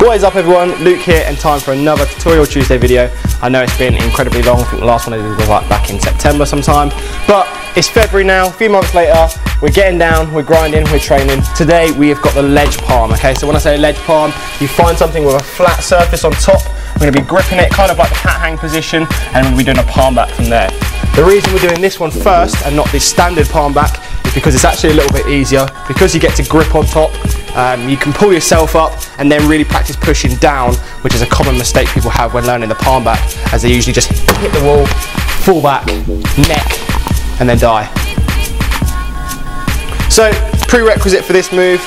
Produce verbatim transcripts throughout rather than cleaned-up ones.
What is up everyone, Luke here, and time for another Tutorial Tuesday video. I know it's been incredibly long. I think the last one I did was like back in September sometime, but it's February now, a few months later, we're getting down, we're grinding, we're training. Today we have got the ledge palm, okay? So when I say ledge palm, you find something with a flat surface on top. I'm going to be gripping it kind of like the hat hang position, and we'll be doing a palm back from there. The reason we're doing this one first and not the standard palm back is because it's actually a little bit easier. Because you get to grip on top, um, you can pull yourself up and then really practice pushing down, which is a common mistake people have when learning the palm back, as they usually just hit the wall, fall back, neck, and then die. So prerequisite for this move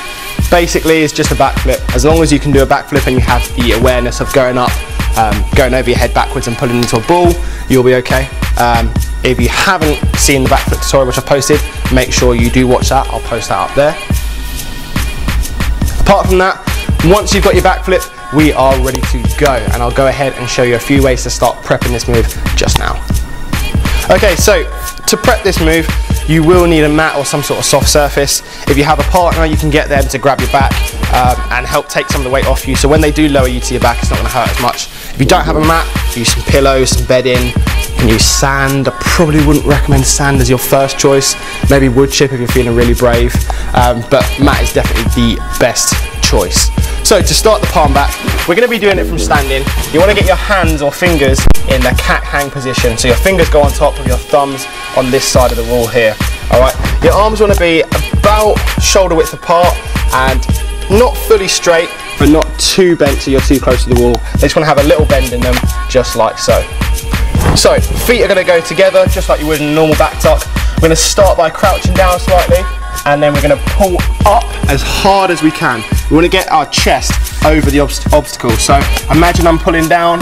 basically is just a backflip. As long as you can do a backflip and you have the awareness of going up, Um, going over your head backwards and pulling into a ball, you'll be okay. Um, if you haven't seen the backflip tutorial which I posted, make sure you do watch that. I'll post that up there. Apart from that, once you've got your backflip, we are ready to go, and I'll go ahead and show you a few ways to start prepping this move just now. Okay, so to prep this move, you will need a mat or some sort of soft surface. If you have a partner, you can get them to grab your back um, and help take some of the weight off you, so when they do lower you to your back, it's not going to hurt as much. If you don't have a mat, use some pillows, some bedding, you can use sand. I probably wouldn't recommend sand as your first choice, maybe wood chip if you're feeling really brave, um, but mat is definitely the best choice. So to start the palm back, we're going to be doing it from standing. You want to get your hands or fingers in the cat hang position, so your fingers go on top of your thumbs on this side of the wall here. Alright, your arms want to be about shoulder width apart and not fully straight, but not too bent so you're too close to the wall. They just want to have a little bend in them, just like so. So feet are going to go together just like you would in a normal back tuck. We're going to start by crouching down slightly, and then we're going to pull up as hard as we can. We want to get our chest over the obst obstacle. So imagine I'm pulling down,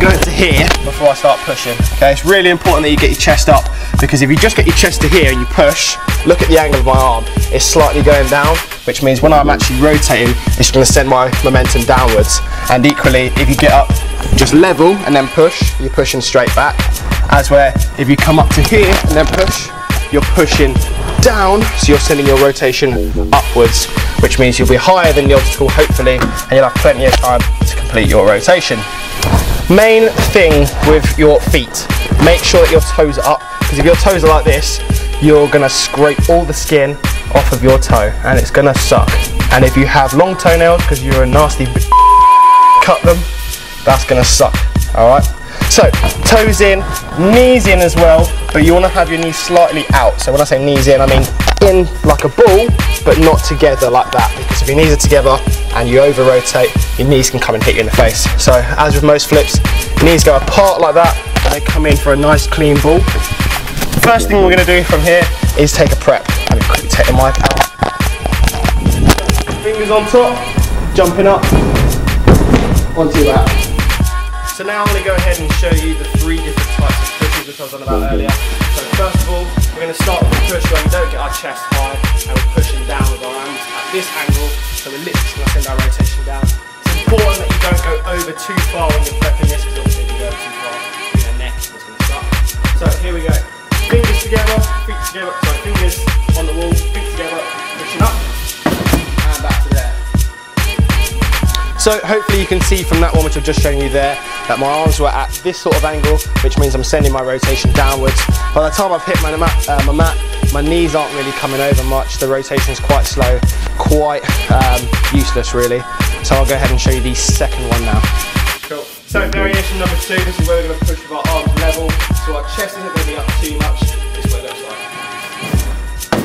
going to here before I start pushing. Okay, it's really important that you get your chest up, because if you just get your chest to here and you push, look at the angle of my arm. It's slightly going down, which means when I'm actually rotating, it's going to send my momentum downwards. And equally, if you get up just level and then push, you're pushing straight back. As where if you come up to here and then push, you're pushing down, so you're sending your rotation upwards, which means you'll be higher than the obstacle hopefully, and you'll have plenty of time to complete your rotation. Main thing with your feet, make sure that your toes are up, because if your toes are like this, you're going to scrape all the skin off of your toe and it's going to suck. And if you have long toenails, because you're a nasty b cut them, that's going to suck. Alright, so toes in, knees in as well, but you want to have your knees slightly out. So when I say knees in, I mean in like a ball, but not together like that, because if your knees are together and you over rotate, your knees can come and hit you in the face. So as with most flips, knees go apart like that and they come in for a nice clean ball. First thing we're going to do from here is take a prep. I'm going to quickly take the mic out. Fingers on top, jumping up onto your back. So now I'm going to go ahead and show you the three different types of pushes which I was on about earlier. So first of all, we're going to start with a push where we don't get our chest high and we're pushing down with our arms at this angle, so we're literally going to send our rotation down. It's important that you don't go over too far when you're prepping this, because obviously if you go too far, your neck is going to suck. So here we go. Fingers together, feet together, sorry, fingers on the wall, feet together, pushing up, and back to there. So hopefully you can see from that one which I've just shown you there that my arms were at this sort of angle, which means I'm sending my rotation downwards. By the time I've hit my mat, uh, my, mat my knees aren't really coming over much, the rotation is quite slow, quite um, useless really. So I'll go ahead and show you the second one now. Cool. So variation number two, this is where we're going to push with our arms level, so our chest isn't going to be up too much, this is what it looks like.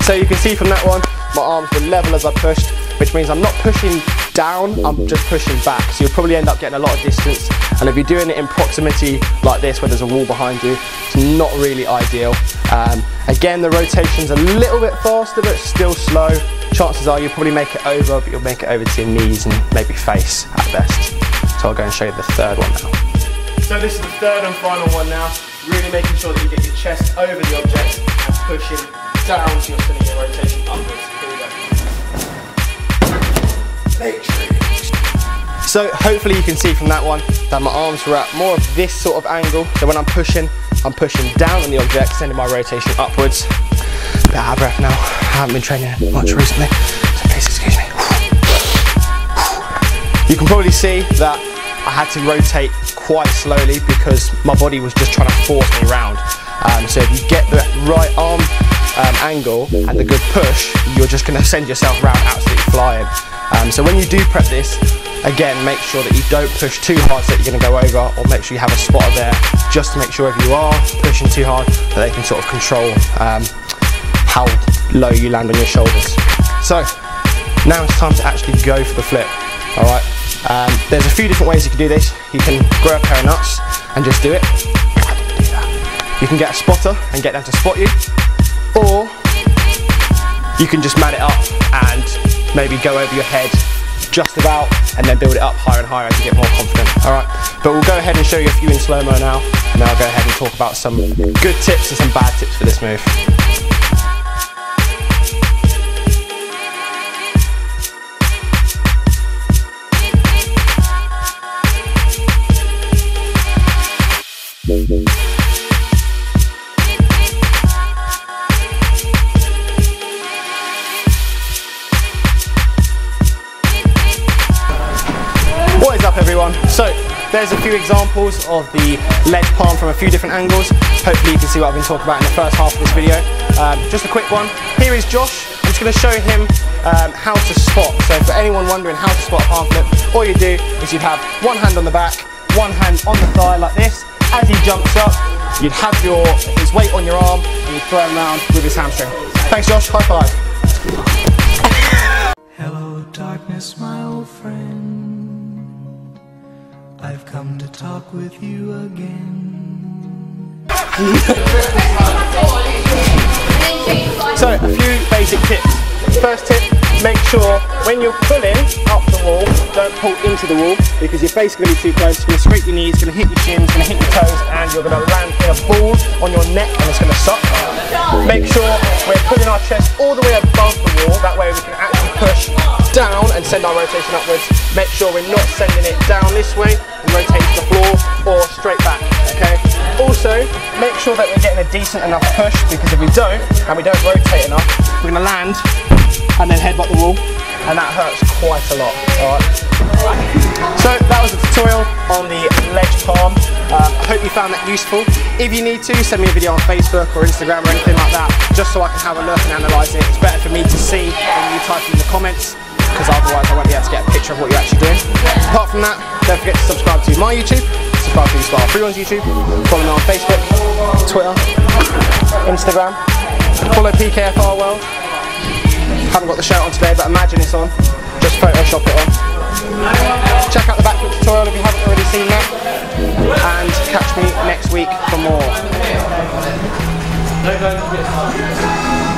So you can see from that one, my arms were level as I pushed, which means I'm not pushing down, I'm just pushing back. So you'll probably end up getting a lot of distance, and if you're doing it in proximity like this where there's a wall behind you, it's not really ideal. Um, again, the rotation's a little bit faster but still slow. Chances are you'll probably make it over, but you'll make it over to your knees and maybe face at best. So I'll go and show you the third one now. So this is the third and final one now, really making sure that you get your chest over the object and pushing down so you're sending your rotation upwards. So hopefully you can see from that one that my arms were at more of this sort of angle, so when I'm pushing, I'm pushing down on the object, sending my rotation upwards. A bit out of breath now, I haven't been training much recently, so please excuse me. You can probably see that I had to rotate quite slowly because my body was just trying to force me around. Um, so if you get the right arm um, angle and the good push, you're just going to send yourself around absolutely flying. Um, so when you do prep this, again, make sure that you don't push too hard so that you're going to go over, or make sure you have a spotter there just to make sure if you are pushing too hard that they can sort of control um, how low you land on your shoulders. So now it's time to actually go for the flip. All right, um, there's a few different ways you can do this. You can grab a pair of nuts and just do it. I didn't do that. You can get a spotter and get them to spot you, or you can just man it up and maybe go over your head just about, and then build it up higher and higher as you get more confident. All right, but we'll go ahead and show you a few in slow-mo now, and then I'll go ahead and talk about some good tips and some bad tips for this move. What is up, everyone? So there's a few examples of the ledge palm from a few different angles. Hopefully you can see what I've been talking about in the first half of this video. Um, just a quick one. Here is Josh. I'm just going to show him um, how to spot. So for anyone wondering how to spot a palm flip, all you do is you have one hand on the back, one hand on the thigh like this. As he jumps up, you'd have your his weight on your arm and you'd throw him around with his hamstring. Thanks, Josh. High five. Hello, darkness, my old friend. I've come to talk with you again. So, a few basic tips. First tip, make sure when you're pulling up the wall, don't pull into the wall, because your face is going to be too close. It's going to scrape your knees, it's going to hit your shin, it's going to hit your toes, and you're going to land in a ball on your neck and it's going to suck. Make sure we're putting our chest all the way above the wall, that way we can actually push down and send our rotation upwards. Make sure we're not sending it down this way and rotate to the floor or straight back, okay? Also, make sure that we're getting a decent enough push, because if we don't, and we don't rotate enough, we're going to land and then headbutt the wall, and that hurts quite a lot. All right. So that was the tutorial on the ledge palm. Uh, I hope you found that useful. If you need to, send me a video on Facebook or Instagram or anything like that, just so I can have a look and analyse it. It's better for me to see when you type in the comments, because otherwise I won't be able to get a picture of what you're actually doing. Apart from that, don't forget to subscribe to my YouTube, subscribe to Spiral Freerun's YouTube, follow me on Facebook, Twitter, Instagram, follow P K F R World. Haven't got the shirt on today, but imagine it's on. Just Photoshop it on. Check out the backflip tutorial if you haven't already seen that. And catch me next week for more.